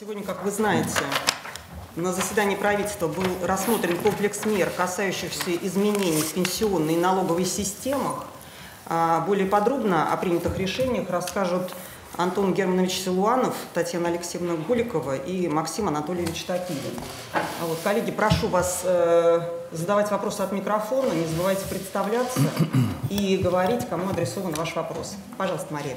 Сегодня, как вы знаете, на заседании правительства был рассмотрен комплекс мер, касающихся изменений в пенсионной и налоговой системах. Более подробно о принятых решениях расскажут Антон Германович Силуанов, Татьяна Алексеевна Голикова и Максим Анатольевич Топилин. Вот, коллеги, прошу вас задавать вопросы от микрофона, не забывайте представляться и говорить, кому адресован ваш вопрос. Пожалуйста, Мария.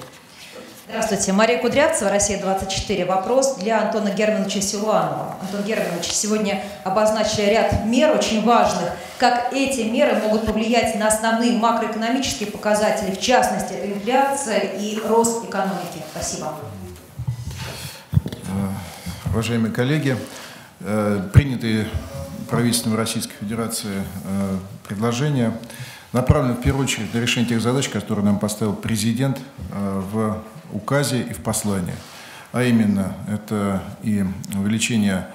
Здравствуйте, Мария Кудрявцева, Россия 24. Вопрос для Антона Германовича Силуанова. Антон Германович, сегодня обозначили ряд мер очень важных. Как эти меры могут повлиять на основные макроэкономические показатели, в частности, инфляция и рост экономики? Спасибо. Уважаемые коллеги, принятые правительством Российской Федерации предложения направлены в первую очередь на решение тех задач, которые нам поставил президент в указе и в послании. А именно, это и увеличение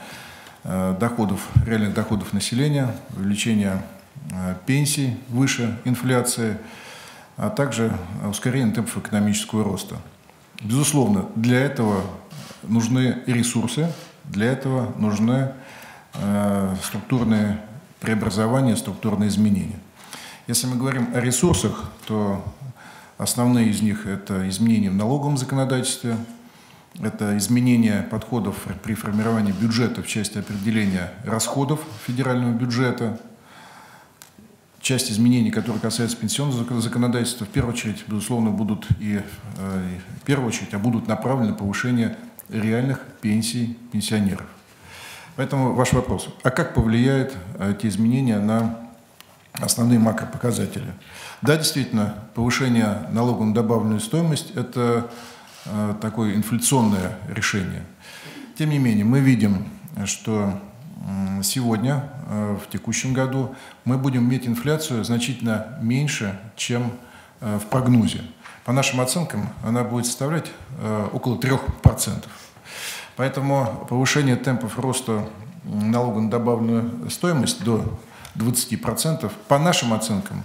доходов, реальных доходов населения, увеличение пенсий выше инфляции, а также ускорение темпов экономического роста. Безусловно, для этого нужны ресурсы, для этого нужны структурные преобразования, структурные изменения. Если мы говорим о ресурсах, то основные из них – это изменения в налоговом законодательстве, это изменение подходов при формировании бюджета в части определения расходов федерального бюджета, часть изменений, которые касаются пенсионного законодательства, в первую очередь, безусловно, будут будут направлены на повышение реальных пенсий пенсионеров. Поэтому ваш вопрос. А как повлияют эти изменения на основные макропоказатели? Да, действительно, повышение налога на добавленную стоимость – это такое инфляционное решение. Тем не менее, мы видим, что сегодня, в текущем году, мы будем иметь инфляцию значительно меньше, чем в прогнозе. По нашим оценкам, она будет составлять около 3%. Поэтому повышение темпов роста налога на добавленную стоимость до 20%, по нашим оценкам,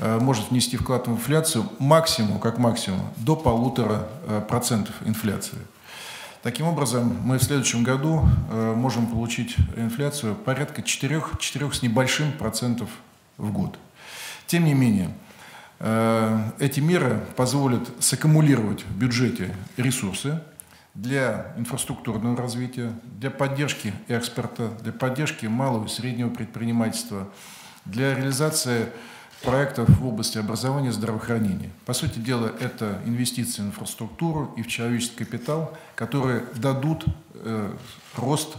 может внести вклад в инфляцию максимум, как максимум, до 1,5% инфляции. Таким образом, мы в следующем году можем получить инфляцию порядка 4 с небольшим процентов в год. Тем не менее, эти меры позволят саккумулировать в бюджете ресурсы для инфраструктурного развития, для поддержки экспорта, для поддержки малого и среднего предпринимательства, для реализации проектов в области образования и здравоохранения. По сути дела, это инвестиции в инфраструктуру и в человеческий капитал, которые дадут рост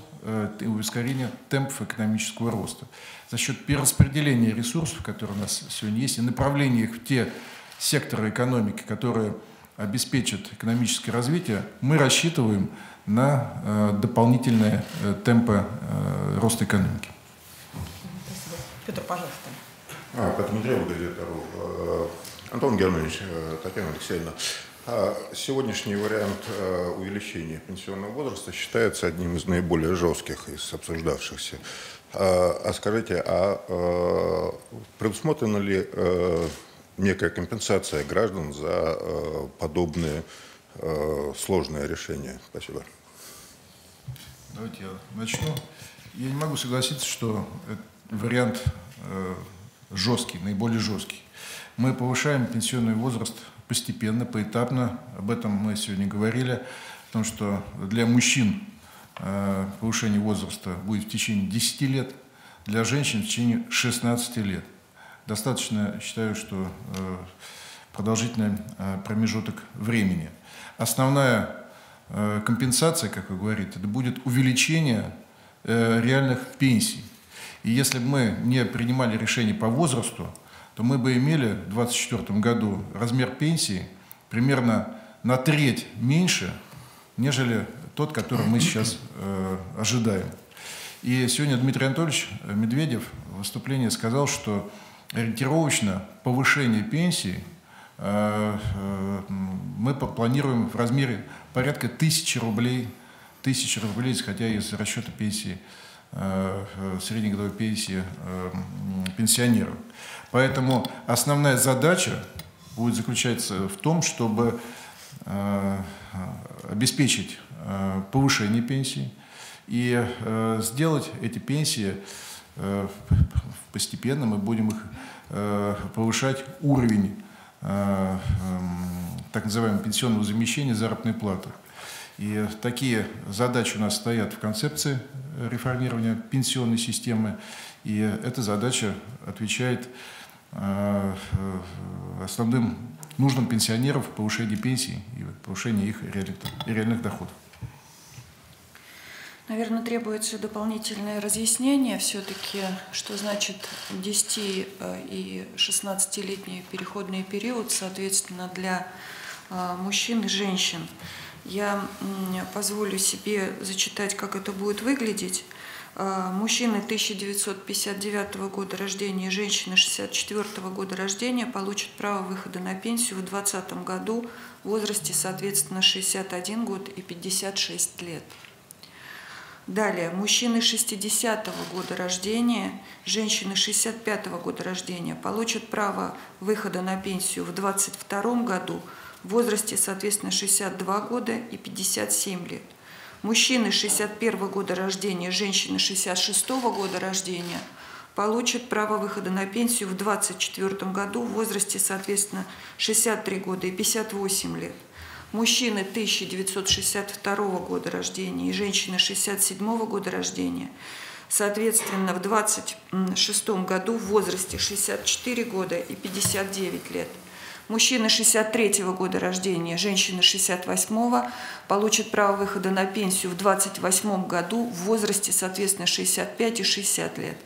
и ускорение темпов экономического роста. За счет перераспределения ресурсов, которые у нас сегодня есть, и направления их в те секторы экономики, которые обеспечат экономическое развитие, мы рассчитываем на дополнительные темпы роста экономики. Петр, пожалуйста. Антон Германович, Татьяна Алексеевна, сегодняшний вариант увеличения пенсионного возраста считается одним из наиболее жестких из обсуждавшихся. А скажите, а предусмотрена ли некая компенсация граждан за подобные сложные решения? Спасибо. Давайте я начну. Я не могу согласиться, что вариант жесткий, наиболее жесткий. Мы повышаем пенсионный возраст постепенно, поэтапно. Об этом мы сегодня говорили. Потому что для мужчин повышение возраста будет в течение 10 лет, для женщин в течение 16 лет. Достаточно, считаю, что продолжительный промежуток времени. Основная компенсация, как вы говорите, это будет увеличение реальных пенсий. И если бы мы не принимали решение по возрасту, то мы бы имели в 2024 году размер пенсии примерно на треть меньше, нежели тот, который мы сейчас ожидаем. И сегодня Дмитрий Анатольевич Медведев в выступлении сказал, что ориентировочно повышение пенсии мы планируем в размере порядка 1000 рублей, исходя из расчета пенсии, среднегодовой пенсии пенсионеров. Поэтому основная задача будет заключаться в том, чтобы обеспечить повышение пенсий и сделать эти пенсии постепенно, мы будем их повышать уровень так называемого пенсионного замещения заработной платы. И такие задачи у нас стоят в концепции реформирования пенсионной системы. И эта задача отвечает основным нуждам пенсионеров в повышении пенсий и повышении их реальных доходов. Наверное, требуется дополнительное разъяснение все-таки, что значит 10- и 16-летний переходный период, соответственно, для мужчин и женщин. Я позволю себе зачитать, как это будет выглядеть. Мужчины 1959 года рождения и женщины 1964 года рождения получат право выхода на пенсию в 2020 году в возрасте, соответственно, 61 год и 56 лет. Далее, мужчины 60-го года рождения, женщины 65-го года рождения получат право выхода на пенсию в 2022 году в возрасте, соответственно, 62 года и 57 лет. Мужчины 61-го года рождения, женщины 66-го года рождения получат право выхода на пенсию в 2024 году в возрасте, соответственно, 63 года и 58 лет. Мужчины 1962 года рождения и женщины 1967 года рождения, соответственно, в 2026 году в возрасте 64 года и 59 лет. Мужчины 1963 года рождения, женщины 1968 получат право выхода на пенсию в 2028 году в возрасте, соответственно, 65 и 60 лет.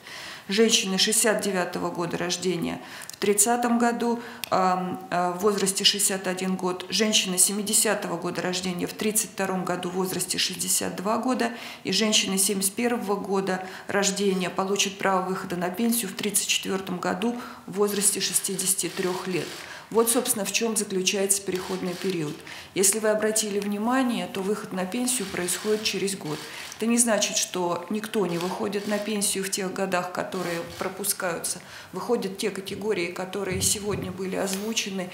Женщины 1969 года рождения в 1930 году в возрасте 61 год, женщины 1970 года рождения в 1932 году в возрасте 62 года и женщины 1971 года рождения получат право выхода на пенсию в 1934 году в возрасте 63 лет. Вот, собственно, в чем заключается переходный период. Если вы обратили внимание, то выход на пенсию происходит через год. Это не значит, что никто не выходит на пенсию в тех годах, которые пропускаются. Выходят те категории, которые сегодня были озвучены,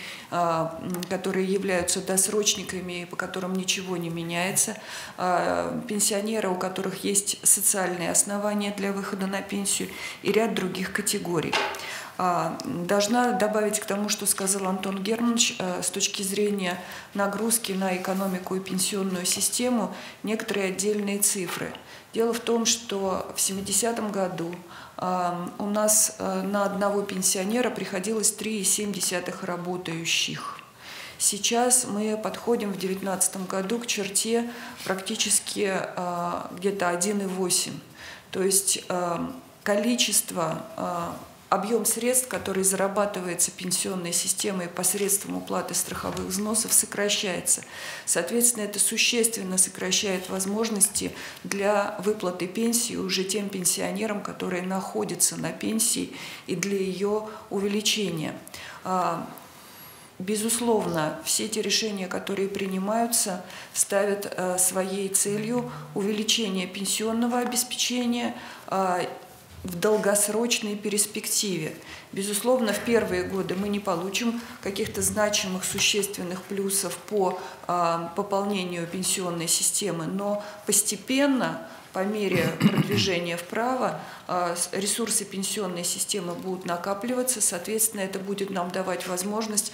которые являются досрочниками, по которым ничего не меняется. Пенсионеры, у которых есть социальные основания для выхода на пенсию и ряд других категорий. Должна добавить к тому, что сказал Антон Германович, с точки зрения нагрузки на экономику и пенсионную систему, некоторые отдельные цифры. Дело в том, что в 70-м году у нас на одного пенсионера приходилось 3,7 работающих. Сейчас мы подходим в 2019 году к черте практически где-то 1,8. То есть объем средств, который зарабатывается пенсионной системой посредством уплаты страховых взносов, сокращается. Соответственно, это существенно сокращает возможности для выплаты пенсии уже тем пенсионерам, которые находятся на пенсии, и для ее увеличения. Безусловно, все те решения, которые принимаются, ставят своей целью увеличение пенсионного обеспечения в долгосрочной перспективе. Безусловно, в первые годы мы не получим каких-то значимых, существенных плюсов по пополнению пенсионной системы, но постепенно, по мере продвижения вправо, ресурсы пенсионной системы будут накапливаться, соответственно, это будет нам давать возможность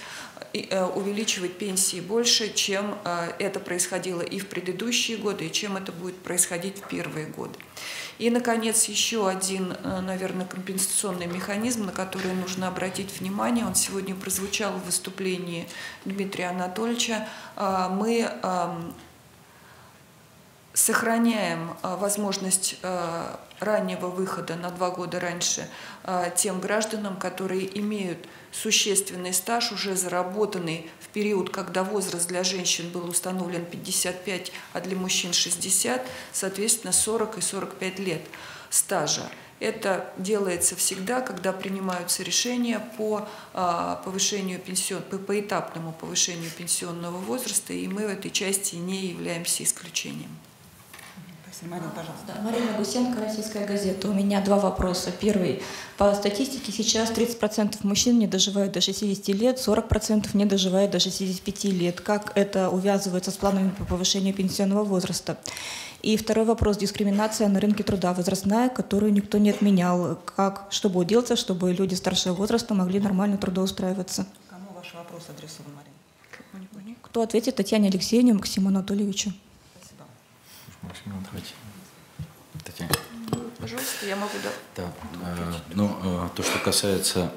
увеличивать пенсии больше, чем это происходило и в предыдущие годы, и чем это будет происходить в первые годы. И, наконец, еще один, наверное, компенсационный механизм, на который нужно обратить внимание, он сегодня прозвучал в выступлении Дмитрия Анатольевича. Мы сохраняем возможность раннего выхода на 2 года раньше тем гражданам, которые имеют существенный стаж, уже заработанный в период, когда возраст для женщин был установлен 55, а для мужчин 60, соответственно, 40 и 45 лет стажа. Это делается всегда, когда принимаются решения по повышению поэтапному повышению пенсионного возраста, и мы в этой части не являемся исключением. Алексеевна, Марина, пожалуйста. Да, Марина Гусенко, «Российская газета». У меня два вопроса. Первый. По статистике сейчас 30% мужчин не доживают до 60 лет, 40% не доживают до 65 лет. Как это увязывается с планами по повышению пенсионного возраста? И второй вопрос. Дискриминация на рынке труда возрастная, которую никто не отменял. Как, что будет делаться, чтобы люди старшего возраста могли нормально трудоустраиваться? Кому ваш вопрос адресован, Марина? Кто ответит? Татьяне Алексеевне, Максиму Анатольевичу. Татьяна. Пожалуйста, я могу, да. Ну, то, что касается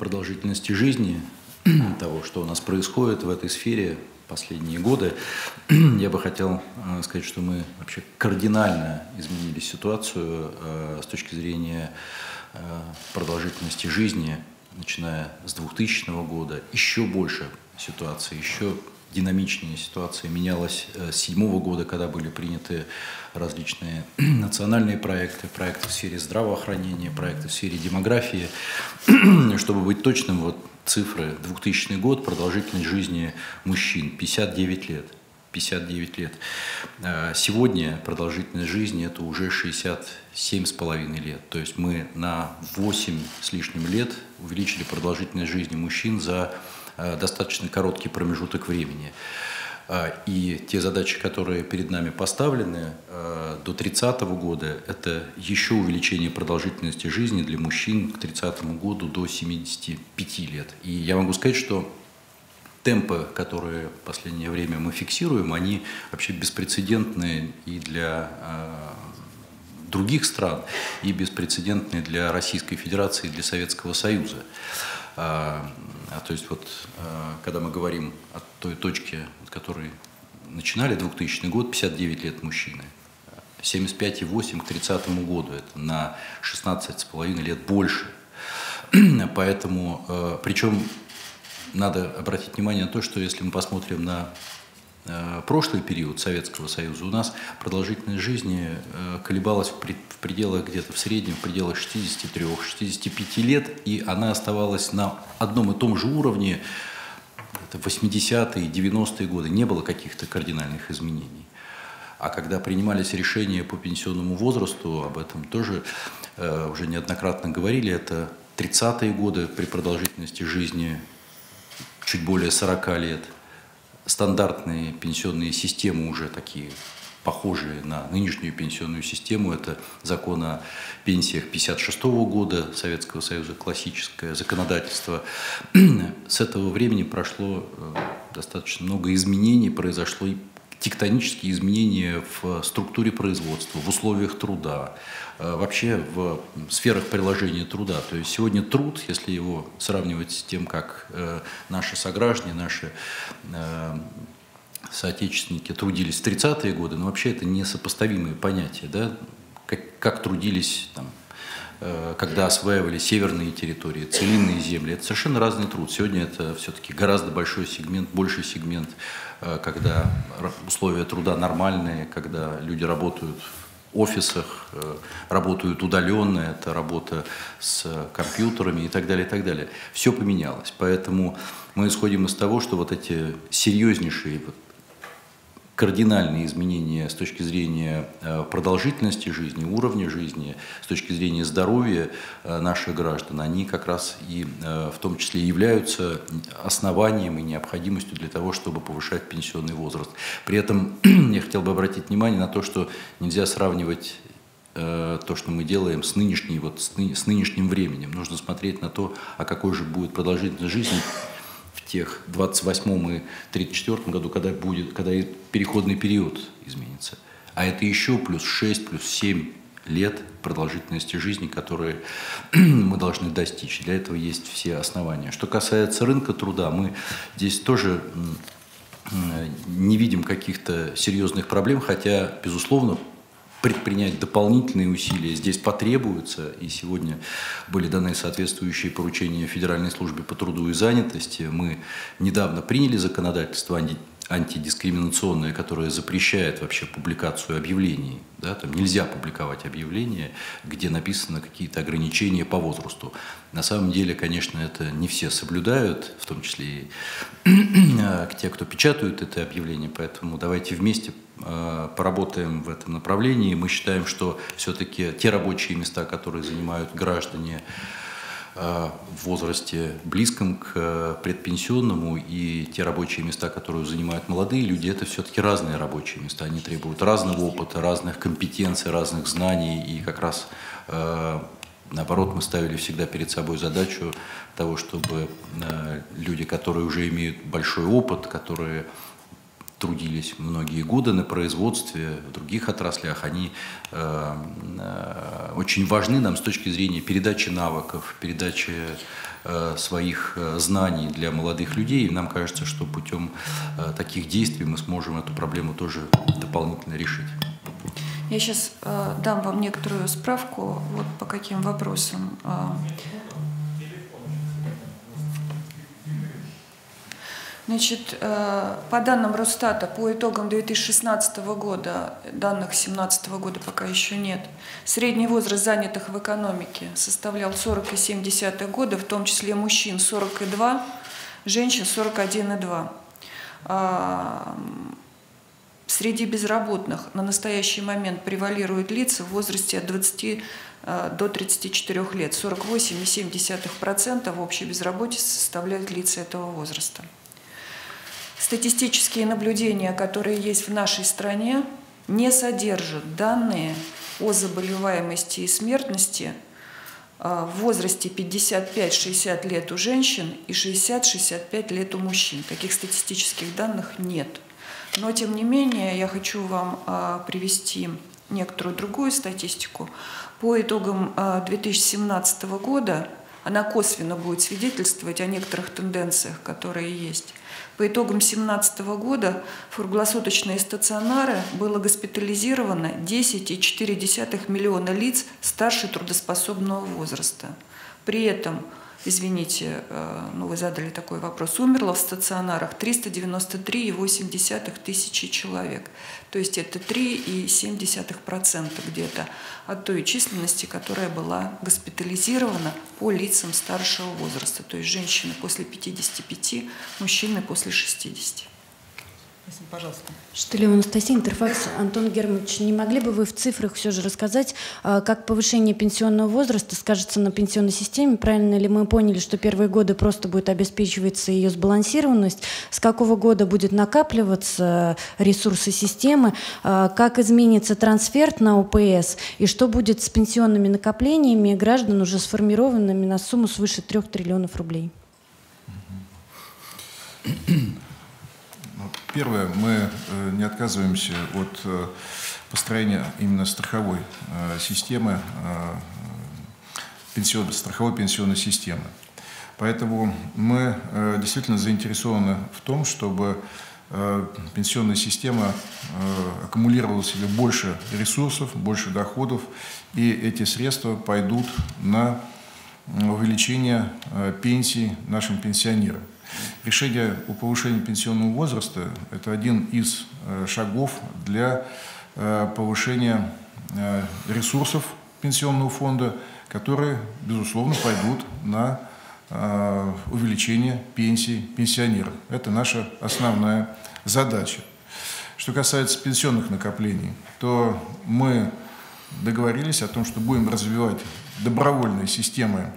продолжительности жизни, того, что у нас происходит в этой сфере последние годы, я бы хотел сказать, что мы вообще кардинально изменили ситуацию с точки зрения продолжительности жизни, начиная с 2000 года, еще больше ситуации, еще динамичнее ситуация менялась с 2007 года, когда были приняты различные национальные проекты, проекты в сфере здравоохранения, проекты в сфере демографии. Чтобы быть точным, вот цифры. 2000 год, продолжительность жизни мужчин 59 лет. 59 лет. Сегодня продолжительность жизни – это уже 67,5 лет. То есть мы на 8 с лишним лет увеличили продолжительность жизни мужчин за достаточно короткий промежуток времени. И те задачи, которые перед нами поставлены до 30 года, это еще увеличение продолжительности жизни для мужчин к 30 году до 75 лет. И я могу сказать, что темпы, которые в последнее время мы фиксируем, они вообще беспрецедентные и для других стран, и беспрецедентные для Российской Федерации и для Советского Союза. То есть вот когда мы говорим о той точке, от которой начинали 2000 год, 59 лет мужчины, 75,8 к 30 году, это на 16,5 лет больше. Поэтому, причем надо обратить внимание на то, что если мы посмотрим на прошлый период Советского Союза, у нас продолжительность жизни колебалась в пределах где-то в среднем, в пределах 63-65 лет, и она оставалась на одном и том же уровне. Это 80-е, 90-е годы, не было каких-то кардинальных изменений. А когда принимались решения по пенсионному возрасту, об этом тоже уже неоднократно говорили, это 30-е годы при продолжительности жизни чуть более 40 лет. Стандартные пенсионные системы уже такие, похожие на нынешнюю пенсионную систему. Это закон о пенсиях 56-го года Советского Союза, классическое законодательство. С этого времени прошло достаточно много изменений, произошло тектонические изменения в структуре производства, в условиях труда, вообще в сферах приложения труда. То есть сегодня труд, если его сравнивать с тем, как наши сограждане, наши соотечественники трудились в 30-е годы, но вообще это несопоставимые понятия, да? Как трудились там, когда осваивали северные территории, целинные земли. Это совершенно разный труд. Сегодня это все-таки гораздо большой сегмент, больший сегмент, когда условия труда нормальные, когда люди работают в офисах, работают удаленно, это работа с компьютерами и так далее, и так далее. Все поменялось. Поэтому мы исходим из того, что вот эти серьезнейшие кардинальные изменения с точки зрения продолжительности жизни, уровня жизни, с точки зрения здоровья наших граждан, они как раз и в том числе являются основанием и необходимостью для того, чтобы повышать пенсионный возраст. При этом я хотел бы обратить внимание на то, что нельзя сравнивать то, что мы делаем с, нынешним временем. Нужно смотреть на то, а какой же будет продолжительность жизни в тех 28 и 34 году, когда переходный период изменится. А это еще плюс 6, плюс 7 лет продолжительности жизни, которые мы должны достичь. Для этого есть все основания. Что касается рынка труда, мы здесь тоже не видим каких-то серьезных проблем, хотя, безусловно, предпринять дополнительные усилия здесь потребуется, и сегодня были даны соответствующие поручения Федеральной службе по труду и занятости. Мы недавно приняли законодательство антидискриминационное, которое запрещает вообще публикацию объявлений. Да, там нельзя публиковать объявления, где написаны какие-то ограничения по возрасту. На самом деле, конечно, это не все соблюдают, в том числе и те, кто печатают это объявление, поэтому давайте вместе поработаем в этом направлении. Мы считаем, что все-таки те рабочие места, которые занимают граждане в возрасте близком к предпенсионному, и те рабочие места, которые занимают молодые люди, это все-таки разные рабочие места. Они требуют разного опыта, разных компетенций, разных знаний. И как раз наоборот, мы ставили всегда перед собой задачу того, чтобы люди, которые уже имеют большой опыт, которые трудились многие годы на производстве, в других отраслях, они очень важны нам с точки зрения передачи навыков, передачи своих знаний для молодых людей. И нам кажется, что путем таких действий мы сможем эту проблему тоже дополнительно решить. Я сейчас дам вам некоторую справку, вот по каким вопросам. Значит, по данным Росстата, по итогам 2016 года, данных 2017 года пока еще нет, средний возраст занятых в экономике составлял 40,7 года, в том числе мужчин 42, женщин 41,2. Среди безработных на настоящий момент превалируют лица в возрасте от 20 до 34 лет. 48,7% общей безработицы составляют лица этого возраста. Статистические наблюдения, которые есть в нашей стране, не содержат данные о заболеваемости и смертности в возрасте 55-60 лет у женщин и 60-65 лет у мужчин. Таких статистических данных нет. Но, тем не менее, я хочу вам привести некоторую другую статистику. По итогам 2017 года она косвенно будет свидетельствовать о некоторых тенденциях, которые есть. По итогам 2017 года в круглосуточные стационары было госпитализировано 10,4 миллиона лиц старше трудоспособного возраста. При этом, извините, ну вы задали такой вопрос, умерло в стационарах 393,8 тысячи человек. То есть это 3,7% где-то от той численности, которая была госпитализирована по лицам старшего возраста. То есть женщины после 55, мужчины после 60. Пожалуйста. Штылева Анастасия, Интерфакс. Антон Германович, не могли бы вы в цифрах все же рассказать, как повышение пенсионного возраста скажется на пенсионной системе? Правильно ли мы поняли, что первые годы просто будет обеспечиваться ее сбалансированность? С какого года будет накапливаться ресурсы системы? Как изменится трансферт на ОПС? И что будет с пенсионными накоплениями граждан, уже сформированными на сумму свыше 3 триллионов рублей? Первое, мы не отказываемся от построения именно страховой системы, страховой пенсионной системы. Поэтому мы действительно заинтересованы в том, чтобы пенсионная система аккумулировала в себе больше ресурсов, больше доходов, и эти средства пойдут на увеличение пенсий нашим пенсионерам. Решение о повышении пенсионного возраста – это один из шагов для повышения ресурсов пенсионного фонда, которые, безусловно, пойдут на увеличение пенсий пенсионеров. Это наша основная задача. Что касается пенсионных накоплений, то мы договорились о том, что будем развивать добровольные системы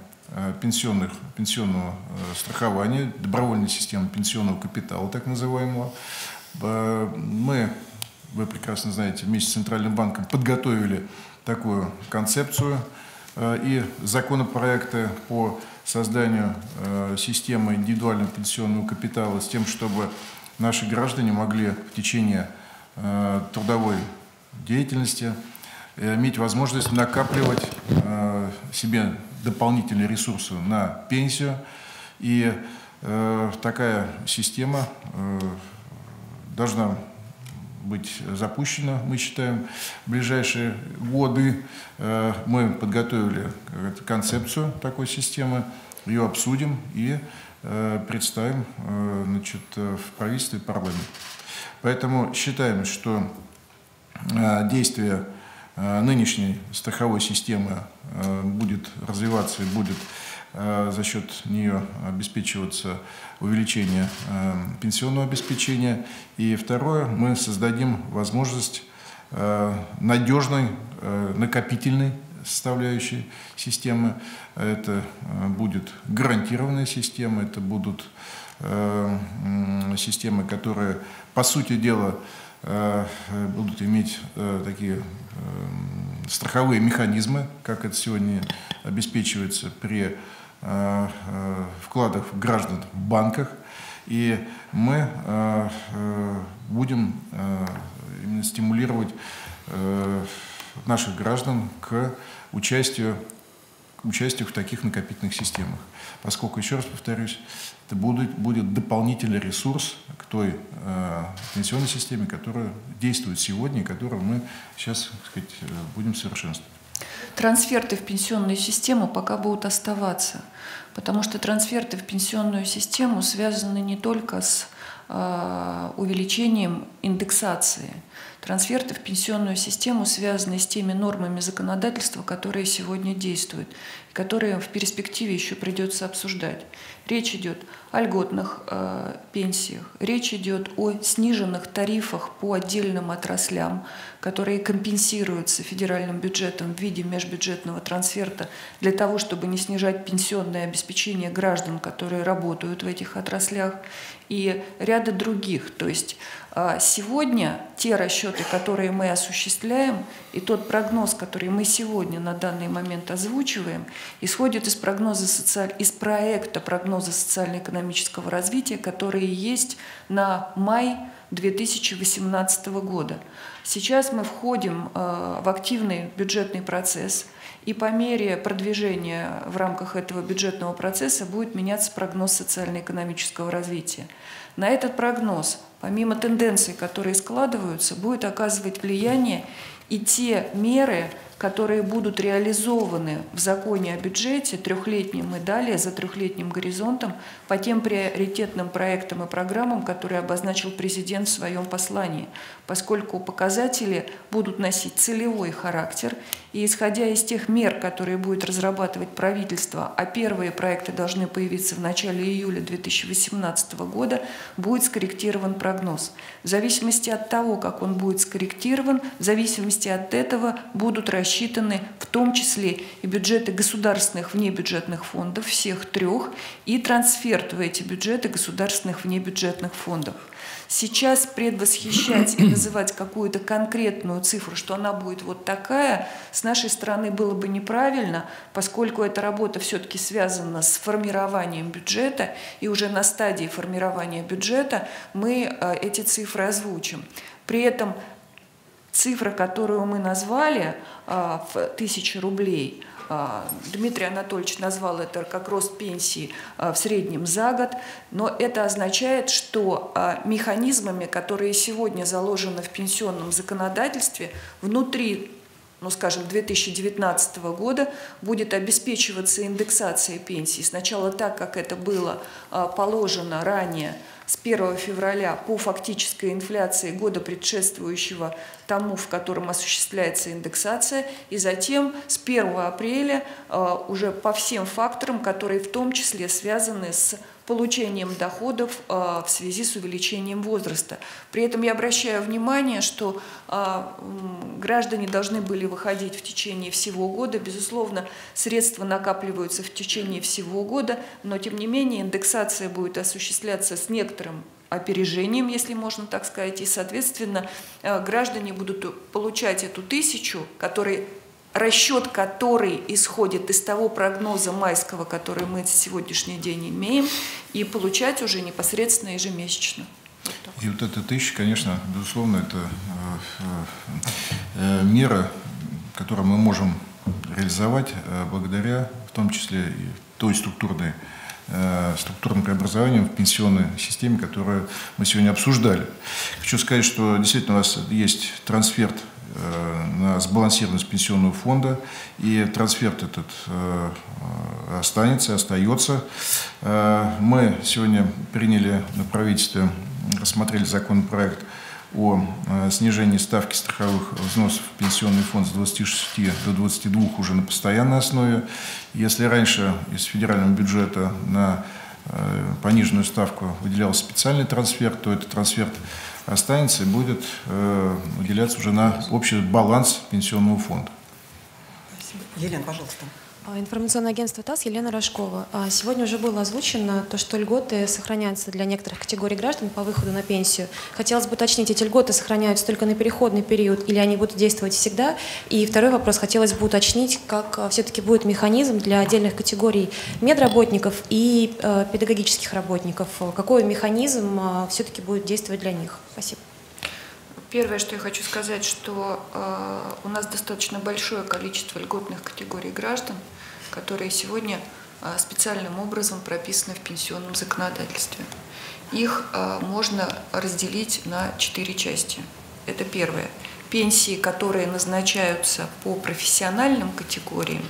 пенсионного страхования, добровольной системы пенсионного капитала, так называемого. Мы, вы прекрасно знаете, вместе с Центральным банком подготовили такую концепцию и законопроекты по созданию системы индивидуального пенсионного капитала с тем, чтобы наши граждане могли в течение трудовой деятельности иметь возможность накапливать себе дополнительные ресурсы на пенсию. И такая система должна быть запущена, мы считаем, в ближайшие годы. Мы подготовили концепцию такой системы, ее обсудим и представим в правительстве и парламенте. Поэтому считаем, что действия нынешней страховой системы будет развиваться и будет за счет нее обеспечиваться увеличение пенсионного обеспечения. И второе, мы создадим возможность надежной накопительной составляющей системы. Это будет гарантированная система, это будут системы, которые, по сути дела, будут иметь такие страховые механизмы, как это сегодня обеспечивается при вкладах граждан в банках. И мы будем именно стимулировать наших граждан к участию в таких накопительных системах. Поскольку, еще раз повторюсь, это будет дополнительный ресурс к той пенсионной системе, которая действует сегодня и которую мы сейчас, так сказать, будем совершенствовать. Трансферты в пенсионную систему пока будут оставаться, потому что трансферты в пенсионную систему связаны не только с увеличением индексации. Трансферты в пенсионную систему связаны с теми нормами законодательства, которые сегодня действуют, и которые в перспективе еще придется обсуждать. Речь идет о льготных пенсиях, речь идет о сниженных тарифах по отдельным отраслям, которые компенсируются федеральным бюджетом в виде межбюджетного трансферта для того, чтобы не снижать пенсионное обеспечение граждан, которые работают в этих отраслях, и ряда других. То есть сегодня те расчеты, которые мы осуществляем, и тот прогноз, который мы сегодня на данный момент озвучиваем, исходит из проекта прогноза социально-экономического развития, которые есть на май 2018 года. Сейчас мы входим в активный бюджетный процесс, и по мере продвижения в рамках этого бюджетного процесса будет меняться прогноз социально-экономического развития. На этот прогноз, помимо тенденций, которые складываются, будет оказывать влияние и те меры, которые будут реализованы в законе о бюджете трехлетним и далее за трехлетним горизонтом по тем приоритетным проектам и программам, которые обозначил президент в своем послании, поскольку показатели будут носить целевой характер, и исходя из тех мер, которые будет разрабатывать правительство, а первые проекты должны появиться в начале июля 2018 года, будет скорректирован прогноз. В зависимости от того, как он будет скорректирован, в зависимости от этого будут рассчитаны в том числе и бюджеты государственных внебюджетных фондов, всех трех, и трансфер в эти бюджеты государственных внебюджетных фондов. Сейчас предвосхищать и называть какую-то конкретную цифру, что она будет вот такая, с нашей стороны было бы неправильно, поскольку эта работа все-таки связана с формированием бюджета, и уже на стадии формирования бюджета мы эти цифры озвучим. При этом цифра, которую мы назвали в 1000 рублей, Дмитрий Анатольевич назвал это как рост пенсии в среднем за год, но это означает, что механизмами, которые сегодня заложены в пенсионном законодательстве, внутри, ну, скажем, 2019 года будет обеспечиваться индексация пенсии. Сначала так, как это было положено ранее, с 1 февраля по фактической инфляции года, предшествующего тому, в котором осуществляется индексация, и затем с 1 апреля уже по всем факторам, которые в том числе связаны с получением доходов в связи с увеличением возраста. При этом я обращаю внимание, что граждане должны были выходить в течение всего года. Безусловно, средства накапливаются в течение всего года, но тем не менее индексация будет осуществляться с некоторым опережением, если можно так сказать, и, соответственно, граждане будут получать эту 1000, расчет который исходит из того прогноза майского, который мы на сегодняшний день имеем, и получать уже непосредственно ежемесячно. И вот эта 1000, конечно, безусловно, это мера, которую мы можем реализовать благодаря, в том числе, и той структурным преобразованием в пенсионной системе, которую мы сегодня обсуждали. Хочу сказать, что действительно у нас есть трансферт на сбалансированность пенсионного фонда, и трансферт этот остается. Мы сегодня приняли на правительстве, рассмотрели законопроект о снижении ставки страховых взносов в пенсионный фонд с 26 до 22 уже на постоянной основе. Если раньше из федерального бюджета на пониженную ставку выделялся специальный трансфер, то этот трансфер останется и будет выделяться уже на общий баланс пенсионного фонда. Спасибо. Елена, пожалуйста. Информационное агентство ТАСС, Елена Рожкова. Сегодня уже было озвучено то, что льготы сохраняются для некоторых категорий граждан по выходу на пенсию. Хотелось бы уточнить, эти льготы сохраняются только на переходный период или они будут действовать всегда? И второй вопрос, хотелось бы уточнить, как все-таки будет механизм для отдельных категорий медработников и педагогических работников. Какой механизм все-таки будет действовать для них? Спасибо. Первое, что я хочу сказать, что у нас достаточно большое количество льготных категорий граждан, которые сегодня специальным образом прописаны в пенсионном законодательстве. Их можно разделить на 4 части. Это первое. Пенсии, которые назначаются по профессиональным категориям,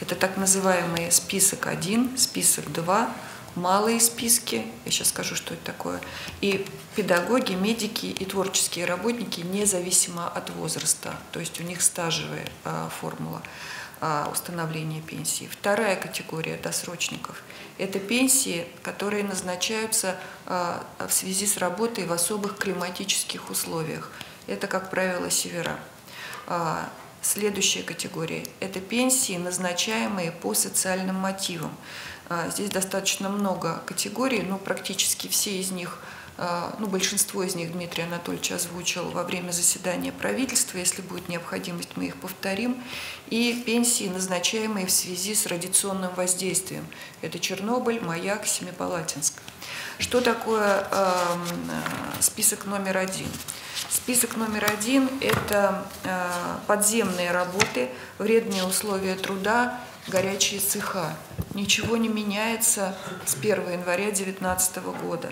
это так называемый список 1, список 2, малые списки, я сейчас скажу, что это такое, и педагоги, медики и творческие работники независимо от возраста, то есть у них стажевая формула установления пенсии. Вторая категория досрочников – это пенсии, которые назначаются в связи с работой в особых климатических условиях. Это, как правило, севера. Следующая категория – это пенсии, назначаемые по социальным мотивам. Здесь достаточно много категорий, но практически все из них, ну, большинство из них Дмитрий Анатольевич озвучил во время заседания правительства, если будет необходимость, мы их повторим. И пенсии, назначаемые в связи с радиационным воздействием. Это Чернобыль, Маяк, Семипалатинск. Что такое список номер 1? Список номер 1 – это подземные работы, вредные условия труда, горячие цеха. Ничего не меняется с 1 января 2019 года.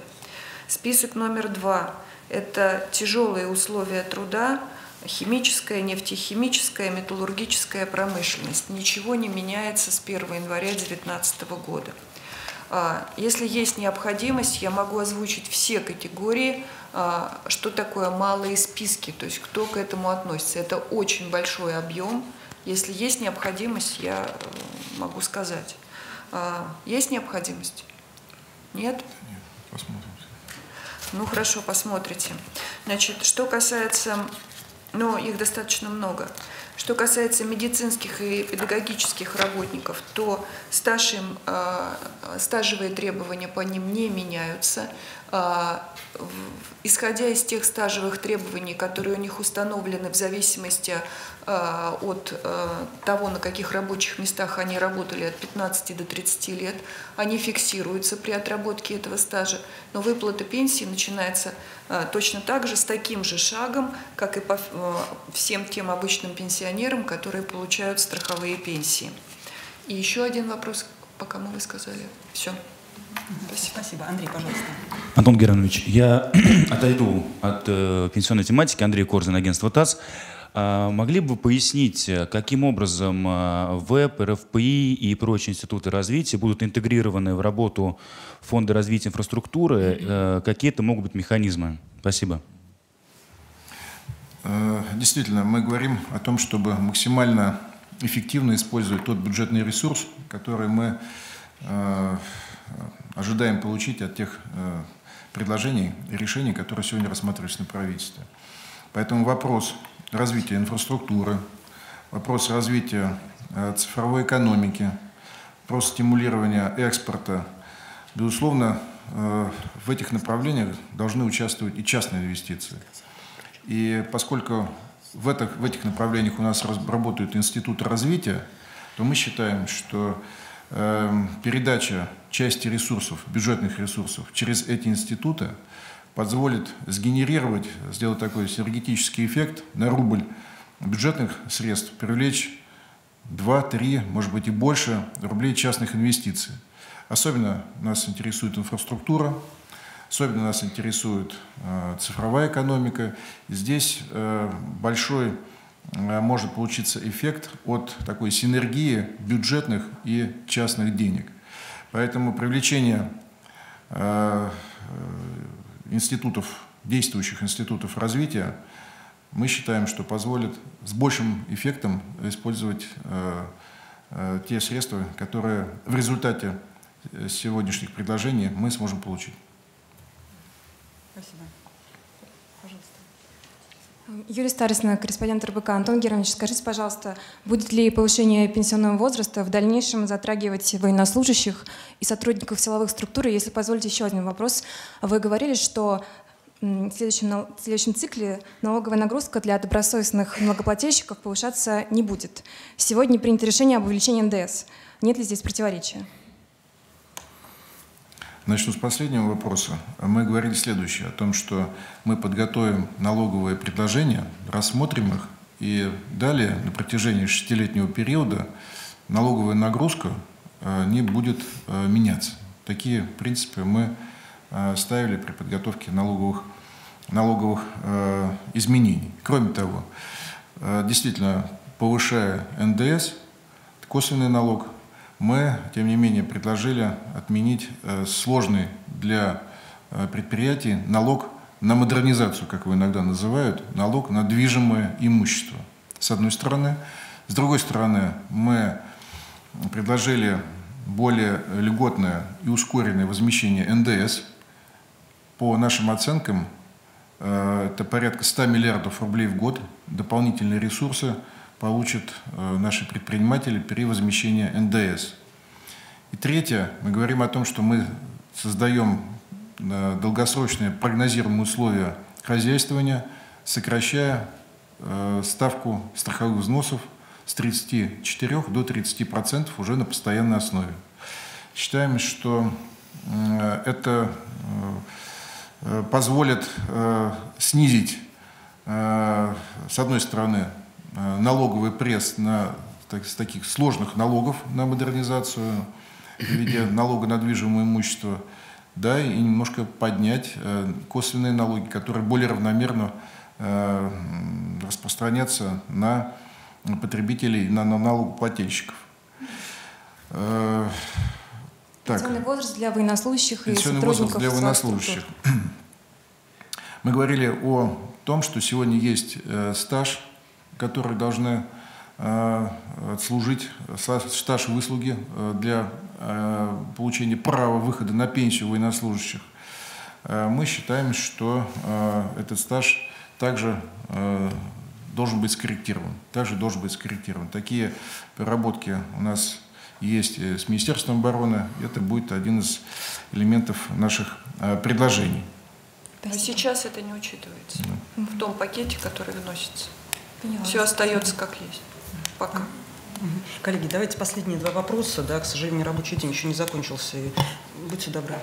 Список номер 2 – это тяжелые условия труда, химическая, нефтехимическая, металлургическая промышленность. Ничего не меняется с 1 января 2019 года. Если есть необходимость, я могу озвучить все категории, что такое малые списки, то есть кто к этому относится. Это очень большой объем. Если есть необходимость, я могу сказать. Есть необходимость? Нет? Нет, посмотрим. Ну хорошо, посмотрите. Значит, что касается, ну их достаточно много. Что касается медицинских и педагогических работников, то стажевые требования по ним не меняются. Исходя из тех стажевых требований, которые у них установлены в зависимости от того, на каких рабочих местах они работали, от 15 до 30 лет, они фиксируются при отработке этого стажа, но выплата пенсии начинается точно так же, с таким же шагом, как и по всем тем обычным пенсионерам, которые получают страховые пенсии. И еще один вопрос, пока мы высказали. Все. Спасибо. Спасибо. Андрей, пожалуйста. Антон Германович, я отойду от пенсионной тематики. Андрей Корзин, агентство ТАСС. Могли бы вы пояснить, каким образом ВЭБ, РФПИ и прочие институты развития будут интегрированы в работу Фонда развития инфраструктуры? Какие это могут быть механизмы? Спасибо. Действительно, мы говорим о том, чтобы максимально эффективно использовать тот бюджетный ресурс, который мы ожидаем получить от тех предложений и решений, которые сегодня рассматриваются на правительстве. Поэтому вопрос развития инфраструктуры, вопрос развития цифровой экономики, вопрос стимулирования экспорта, безусловно, в этих направлениях должны участвовать и частные инвестиции. И поскольку в этих направлениях у нас работают институты развития, то мы считаем, что передача части ресурсов, бюджетных ресурсов через эти институты позволит сгенерировать, сделать такой синергетический эффект на рубль бюджетных средств, привлечь 2-3, может быть и больше рублей частных инвестиций. Особенно нас интересует инфраструктура, особенно нас интересует цифровая экономика. Здесь большой может получиться эффект от такой синергии бюджетных и частных денег. Поэтому привлечение институтов действующих институтов развития, мы считаем, что позволит с большим эффектом использовать те средства, которые в результате сегодняшних предложений мы сможем получить. Спасибо. Пожалуйста. Юлия Старосина, корреспондент РБК. Антон Германович, скажите, пожалуйста, будет ли повышение пенсионного возраста в дальнейшем затрагивать военнослужащих и сотрудников силовых структур? И если позволите, еще один вопрос. Вы говорили, что в следующем цикле налоговая нагрузка для добросовестных налогоплательщиков повышаться не будет. Сегодня принято решение об увеличении НДС. Нет ли здесь противоречия? Начну с последнего вопроса. Мы говорили следующее, о том, что мы подготовим налоговые предложения, рассмотрим их, и далее на протяжении 6-летнего периода налоговая нагрузка не будет меняться. Такие принципы мы ставили при подготовке налоговых изменений. Кроме того, действительно, повышая НДС, косвенный налог, мы, тем не менее, предложили отменить сложный для предприятий налог на модернизацию, как его иногда называют, налог на движимое имущество, с одной стороны. С другой стороны, мы предложили более льготное и ускоренное возмещение НДС. По нашим оценкам, это порядка 100 миллиардов рублей в год. Дополнительные ресурсы получат наши предприниматели при возмещении НДС. И третье, мы говорим о том, что мы создаем долгосрочные прогнозируемые условия хозяйствования, сокращая ставку страховых взносов с 34 до 30% уже на постоянной основе. Считаем, что это позволит снизить, с одной стороны, налоговый пресс с таких сложных налогов на модернизацию в виде налога на движимое имущество, да, и немножко поднять косвенные налоги, которые более равномерно распространятся на потребителей, на налогоплательщиков. Пенсионный возраст для военнослужащих и сотрудников силовых структур. Мы говорили о том, что сегодня есть стаж, которые должны отслужить стаж выслуги для получения права выхода на пенсию военнослужащих. Мы считаем, что этот стаж также должен быть скорректирован. Такие проработки у нас есть с Министерством обороны. Это будет один из элементов наших предложений. А сейчас это не учитывается в том пакете, который вносится. Поняла. Все остается как есть. Пока. Коллеги, давайте последние два вопроса. Да, к сожалению, рабочий день еще не закончился. Будьте добры.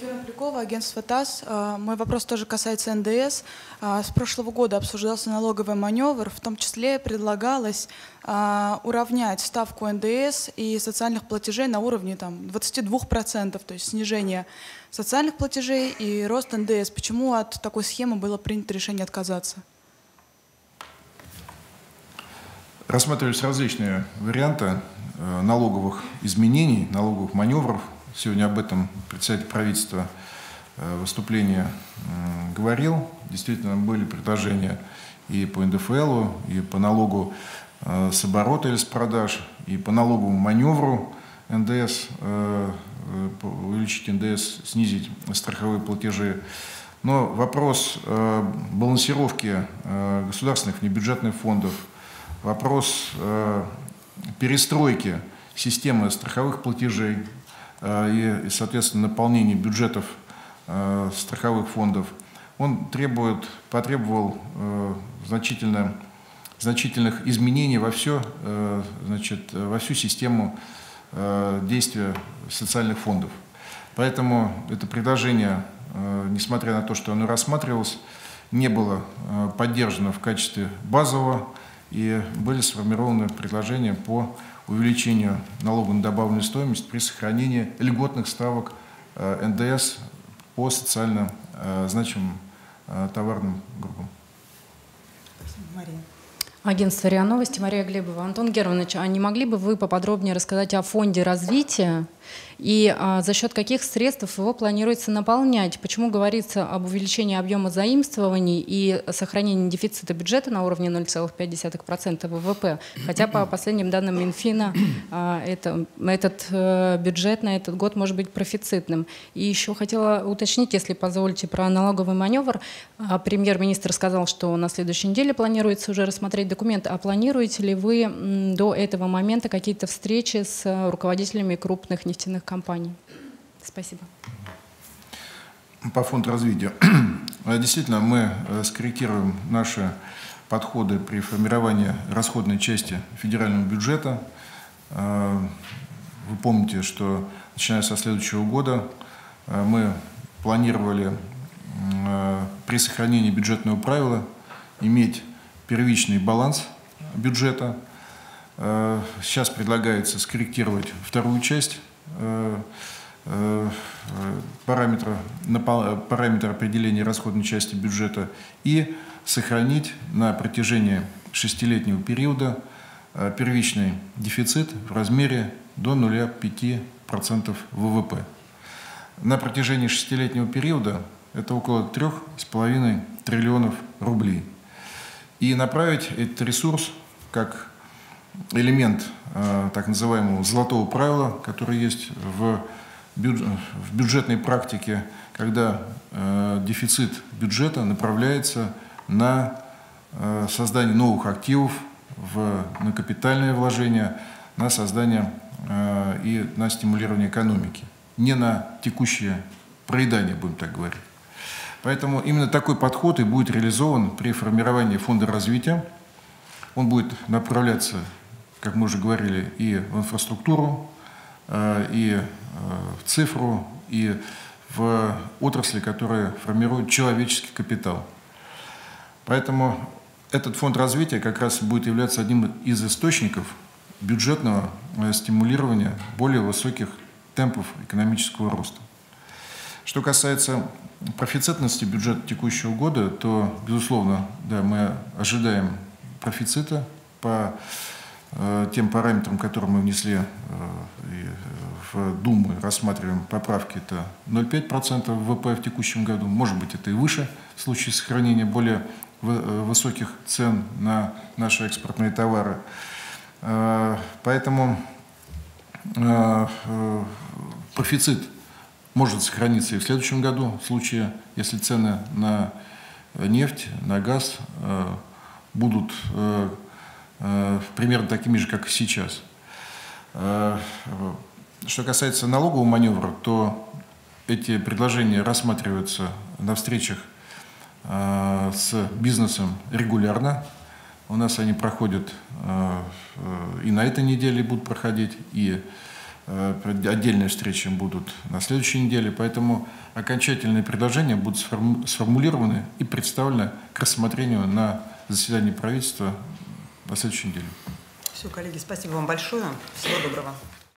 Елена Рожкова, агентство ТАСС. Мой вопрос тоже касается НДС. С прошлого года обсуждался налоговый маневр. В том числе предлагалось уравнять ставку НДС и социальных платежей на уровне там, 22%, то есть снижение социальных платежей и рост НДС. Почему от такой схемы было принято решение отказаться? Рассматривались различные варианты налоговых изменений, налоговых маневров. Сегодня об этом председатель правительства в выступлении говорил. Действительно, были предложения и по НДФЛ, и по налогу с оборота или с продаж, и по налоговому маневру НДС, увеличить НДС, снизить страховые платежи. Но вопрос балансировки государственных внебюджетных фондов, вопрос перестройки системы страховых платежей и, соответственно, наполнения бюджетов страховых фондов, он потребовал значительных изменений во всю систему действия социальных фондов. Поэтому это предложение, несмотря на то, что оно рассматривалось, не было поддержано в качестве базового. И были сформированы предложения по увеличению налога на добавленную стоимость при сохранении льготных ставок НДС по социально значимым товарным группам. Мария. Агентство РИА Новости, Мария Глебова. Антон Германович, а не могли бы вы поподробнее рассказать о фонде развития и за счет каких средств его планируется наполнять. Почему говорится об увеличении объема заимствований и сохранении дефицита бюджета на уровне 0,5% ВВП, хотя по последним данным Минфина этот бюджет на этот год может быть профицитным. И еще хотела уточнить, если позволите, про налоговый маневр. Премьер-министр сказал, что на следующей неделе планируется уже рассмотреть документ. А планируете ли вы до этого момента какие-то встречи с руководителями крупных нефтяных компаний? Спасибо. По фонду развития. Действительно, мы скорректируем наши подходы при формировании расходной части федерального бюджета. Вы помните, что начиная со следующего года мы планировали при сохранении бюджетного правила иметь первичный баланс бюджета. Сейчас предлагается скорректировать вторую часть параметра определения расходной части бюджета и сохранить на протяжении шестилетнего периода первичный дефицит в размере до 0,5% ВВП. На протяжении шестилетнего периода это около 3,5 триллионов рублей. И направить этот ресурс как элемент так называемого золотого правила, который есть в бюджетной практике, когда дефицит бюджета направляется на создание новых активов, на капитальные вложения, на создание и на стимулирование экономики, не на текущее проедание, будем так говорить. Поэтому именно такой подход и будет реализован при формировании фонда развития. Он будет направляться, как мы уже говорили, и в инфраструктуру, и в цифру, и в отрасли, которые формируют человеческий капитал. Поэтому этот фонд развития как раз будет являться одним из источников бюджетного стимулирования более высоких темпов экономического роста. Что касается профицитности бюджета текущего года, то, безусловно, да, мы ожидаем профицита по тем параметрам, которые мы внесли в Думу, рассматриваем поправки, это 0,5% ВВП в текущем году, может быть, это и выше в случае сохранения более высоких цен на наши экспортные товары. Поэтому профицит может сохраниться и в следующем году, в случае, если цены на нефть, на газ будут примерно такими же, как и сейчас. Что касается налогового маневра, то эти предложения рассматриваются на встречах с бизнесом регулярно. У нас они проходят и на этой неделе будут проходить, и отдельные встречи будут на следующей неделе, поэтому окончательные предложения будут сформулированы и представлены к рассмотрению на заседании правительства на следующей неделе. Все, коллеги, спасибо вам большое. Всего доброго.